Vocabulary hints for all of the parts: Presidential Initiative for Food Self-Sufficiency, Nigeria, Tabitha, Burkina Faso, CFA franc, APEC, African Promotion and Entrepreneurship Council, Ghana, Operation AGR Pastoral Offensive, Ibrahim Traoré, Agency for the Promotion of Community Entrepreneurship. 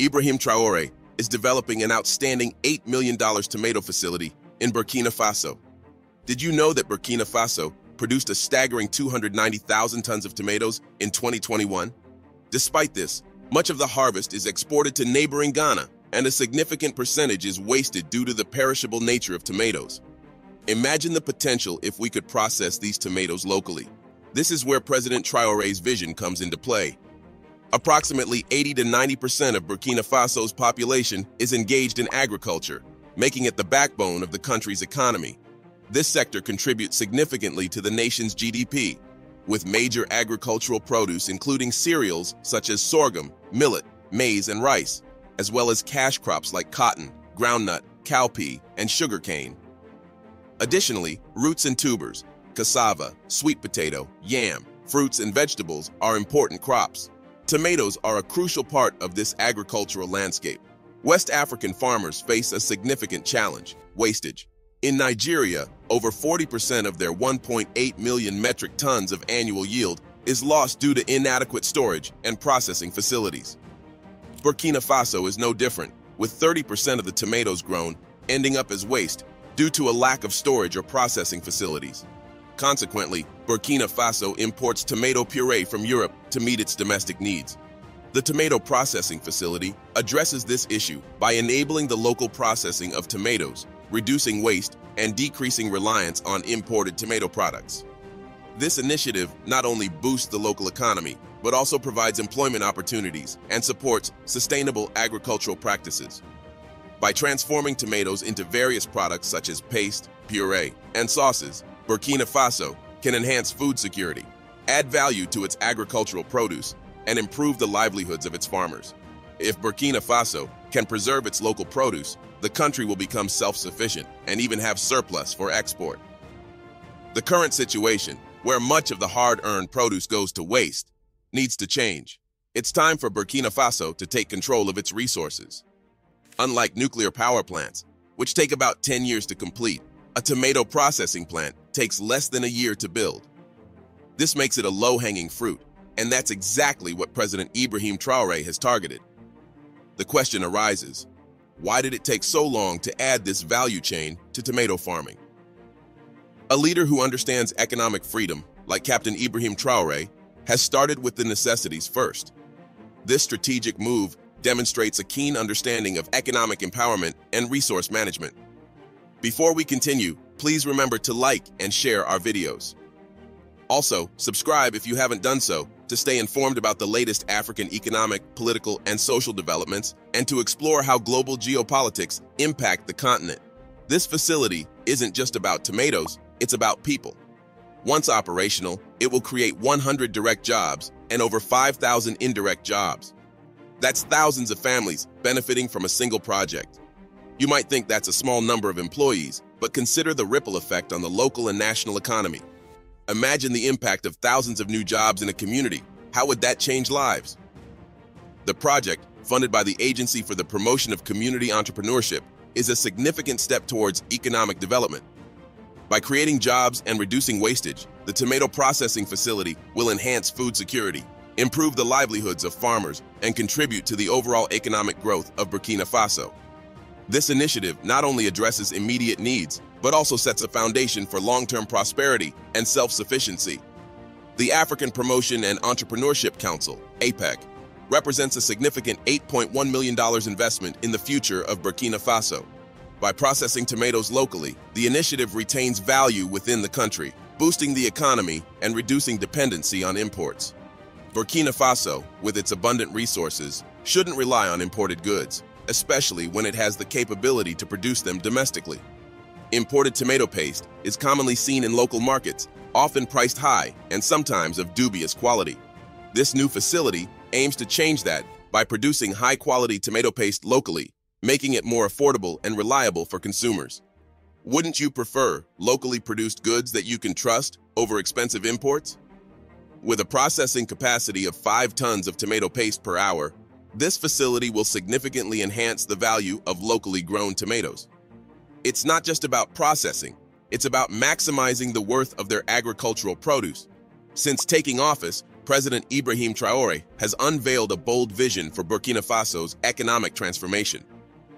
Ibrahim Traoré is developing an outstanding $8 million tomato facility in Burkina Faso. Did you know that Burkina Faso produced a staggering 290,000 tons of tomatoes in 2021? Despite this, much of the harvest is exported to neighboring Ghana, and a significant percentage is wasted due to the perishable nature of tomatoes. Imagine the potential if we could process these tomatoes locally. This is where President Traoré's vision comes into play. Approximately 80 to 90% of Burkina Faso's population is engaged in agriculture, making it the backbone of the country's economy. This sector contributes significantly to the nation's GDP, with major agricultural produce including cereals such as sorghum, millet, maize, and rice, as well as cash crops like cotton, groundnut, cowpea, and sugarcane. Additionally, roots and tubers, cassava, sweet potato, yam, fruits, and vegetables are important crops. Tomatoes are a crucial part of this agricultural landscape. West African farmers face a significant challenge: wastage. In Nigeria, over 40% of their 1.8 million metric tons of annual yield is lost due to inadequate storage and processing facilities. Burkina Faso is no different, with 30% of the tomatoes grown ending up as waste due to a lack of storage or processing facilities. Consequently, Burkina Faso imports tomato puree from Europe to meet its domestic needs. The tomato processing facility addresses this issue by enabling the local processing of tomatoes, reducing waste, and decreasing reliance on imported tomato products. This initiative not only boosts the local economy, but also provides employment opportunities and supports sustainable agricultural practices. By transforming tomatoes into various products such as paste, puree, and sauces, Burkina Faso can enhance food security, add value to its agricultural produce, and improve the livelihoods of its farmers. If Burkina Faso can preserve its local produce, the country will become self-sufficient and even have surplus for export. The current situation, where much of the hard-earned produce goes to waste, needs to change. It's time for Burkina Faso to take control of its resources. Unlike nuclear power plants, which take about 10 years to complete, a tomato processing plant takes less than a year to build. This makes it a low-hanging fruit, and that's exactly what President Ibrahim Traoré has targeted. The question arises, why did it take so long to add this value chain to tomato farming? A leader who understands economic freedom, like Captain Ibrahim Traoré, has started with the necessities first. This strategic move demonstrates a keen understanding of economic empowerment and resource management. Before we continue, please remember to like and share our videos. Also, subscribe if you haven't done so, to stay informed about the latest African economic, political, and social developments, and to explore how global geopolitics impact the continent. This facility isn't just about tomatoes, it's about people. Once operational, it will create 100 direct jobs and over 5,000 indirect jobs. That's thousands of families benefiting from a single project. You might think that's a small number of employees, but consider the ripple effect on the local and national economy. Imagine the impact of thousands of new jobs in a community. How would that change lives? The project, funded by the Agency for the Promotion of Community Entrepreneurship, is a significant step towards economic development. By creating jobs and reducing wastage, the tomato processing facility will enhance food security, improve the livelihoods of farmers, and contribute to the overall economic growth of Burkina Faso. This initiative not only addresses immediate needs, but also sets a foundation for long-term prosperity and self-sufficiency. The African Promotion and Entrepreneurship Council, APEC, represents a significant $8.1 million investment in the future of Burkina Faso. By processing tomatoes locally, the initiative retains value within the country, boosting the economy and reducing dependency on imports. Burkina Faso, with its abundant resources, shouldn't rely on imported goods, especially when it has the capability to produce them domestically. Imported tomato paste is commonly seen in local markets, often priced high and sometimes of dubious quality. This new facility aims to change that by producing high-quality tomato paste locally, making it more affordable and reliable for consumers. Wouldn't you prefer locally produced goods that you can trust over expensive imports? With a processing capacity of 5 tons of tomato paste per hour, this facility will significantly enhance the value of locally grown tomatoes. It's not just about processing, it's about maximizing the worth of their agricultural produce. Since taking office, President Ibrahim Traoré has unveiled a bold vision for Burkina Faso's economic transformation.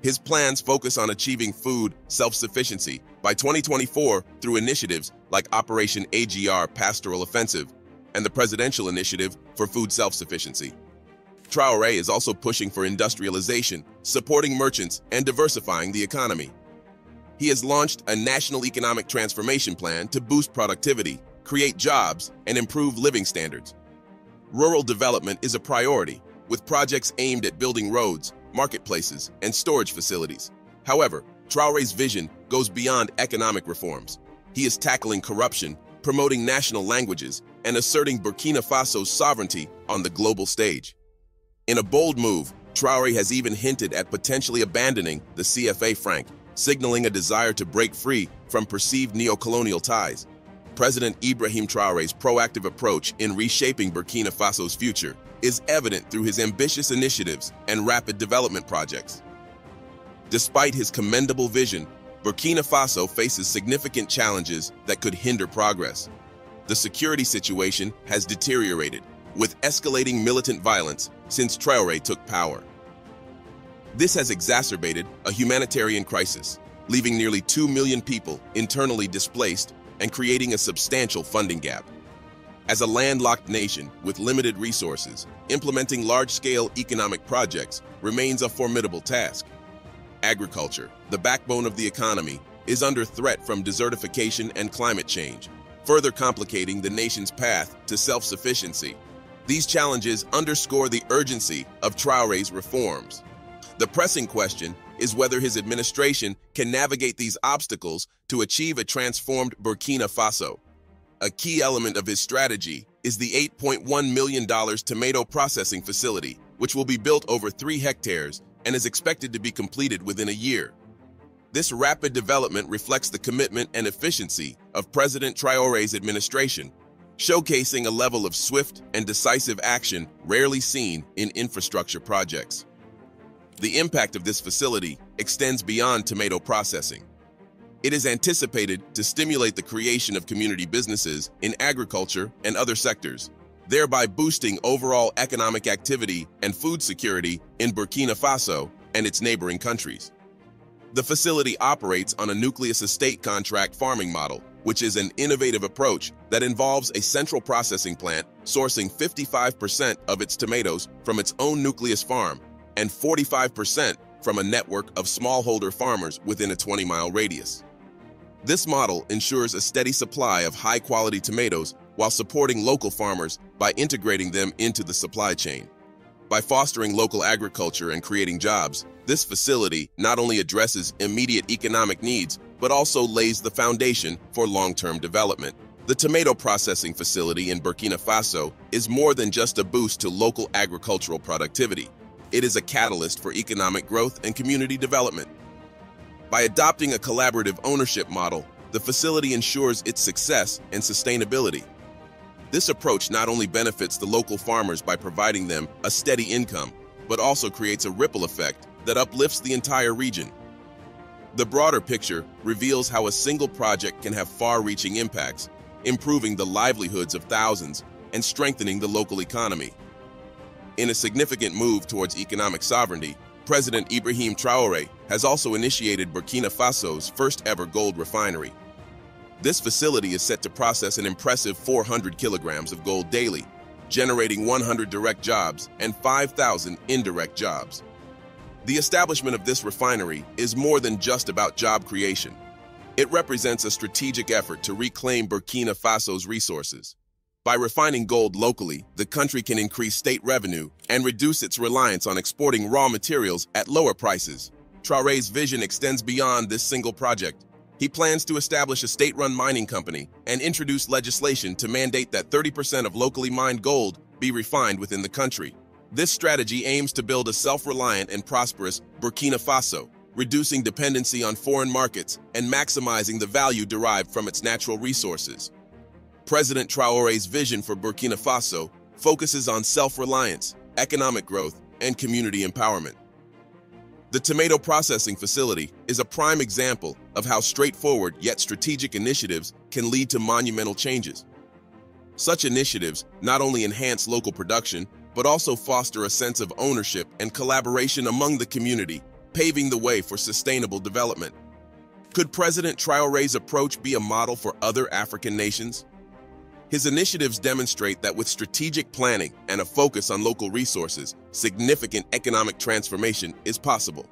His plans focus on achieving food self-sufficiency by 2024 through initiatives like Operation AGR Pastoral Offensive and the Presidential Initiative for Food Self-Sufficiency. Traoré is also pushing for industrialization, supporting merchants, and diversifying the economy. He has launched a national economic transformation plan to boost productivity, create jobs, and improve living standards. Rural development is a priority, with projects aimed at building roads, marketplaces, and storage facilities. However, Traoré's vision goes beyond economic reforms. He is tackling corruption, promoting national languages, and asserting Burkina Faso's sovereignty on the global stage. In a bold move, Traoré has even hinted at potentially abandoning the CFA franc, signaling a desire to break free from perceived neocolonial ties. President Ibrahim Traoré's proactive approach in reshaping Burkina Faso's future is evident through his ambitious initiatives and rapid development projects. Despite his commendable vision, Burkina Faso faces significant challenges that could hinder progress. The security situation has deteriorated, with escalating militant violence since Traoré took power. This has exacerbated a humanitarian crisis, leaving nearly 2 million people internally displaced and creating a substantial funding gap. As a landlocked nation with limited resources, implementing large-scale economic projects remains a formidable task. Agriculture, the backbone of the economy, is under threat from desertification and climate change, further complicating the nation's path to self-sufficiency. These challenges underscore the urgency of Traoré's reforms. The pressing question is whether his administration can navigate these obstacles to achieve a transformed Burkina Faso. A key element of his strategy is the $8.1 million tomato processing facility, which will be built over 3 hectares and is expected to be completed within a year. This rapid development reflects the commitment and efficiency of President Traoré's administration, showcasing a level of swift and decisive action rarely seen in infrastructure projects. The impact of this facility extends beyond tomato processing. It is anticipated to stimulate the creation of community businesses in agriculture and other sectors, thereby boosting overall economic activity and food security in Burkina Faso and its neighboring countries. The facility operates on a nucleus estate contract farming model, which is an innovative approach that involves a central processing plant sourcing 55% of its tomatoes from its own nucleus farm and 45% from a network of smallholder farmers within a 20-mile radius. This model ensures a steady supply of high-quality tomatoes while supporting local farmers by integrating them into the supply chain. By fostering local agriculture and creating jobs, this facility not only addresses immediate economic needs, but also lays the foundation for long-term development. The tomato processing facility in Burkina Faso is more than just a boost to local agricultural productivity. It is a catalyst for economic growth and community development. By adopting a collaborative ownership model, the facility ensures its success and sustainability. This approach not only benefits the local farmers by providing them a steady income, but also creates a ripple effect that uplifts the entire region. The broader picture reveals how a single project can have far-reaching impacts, improving the livelihoods of thousands and strengthening the local economy. In a significant move towards economic sovereignty, President Ibrahim Traoré has also initiated Burkina Faso's first-ever gold refinery. This facility is set to process an impressive 400 kilograms of gold daily, generating 100 direct jobs and 5,000 indirect jobs. The establishment of this refinery is more than just about job creation. It represents a strategic effort to reclaim Burkina Faso's resources. By refining gold locally, the country can increase state revenue and reduce its reliance on exporting raw materials at lower prices. Traoré's vision extends beyond this single project. He plans to establish a state-run mining company and introduce legislation to mandate that 30% of locally mined gold be refined within the country. This strategy aims to build a self-reliant and prosperous Burkina Faso, reducing dependency on foreign markets and maximizing the value derived from its natural resources. President Traoré's vision for Burkina Faso focuses on self-reliance, economic growth, and community empowerment. The tomato processing facility is a prime example of how straightforward yet strategic initiatives can lead to monumental changes. Such initiatives not only enhance local production, but also foster a sense of ownership and collaboration among the community, paving the way for sustainable development. Could President Traoré's approach be a model for other African nations? His initiatives demonstrate that with strategic planning and a focus on local resources, significant economic transformation is possible.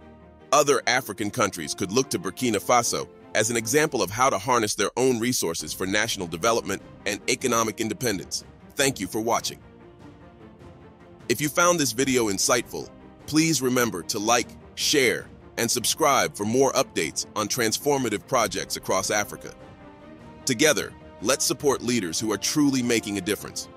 Other African countries could look to Burkina Faso as an example of how to harness their own resources for national development and economic independence. Thank you for watching. If you found this video insightful, please remember to like, share, and subscribe for more updates on transformative projects across Africa. Together, let's support leaders who are truly making a difference.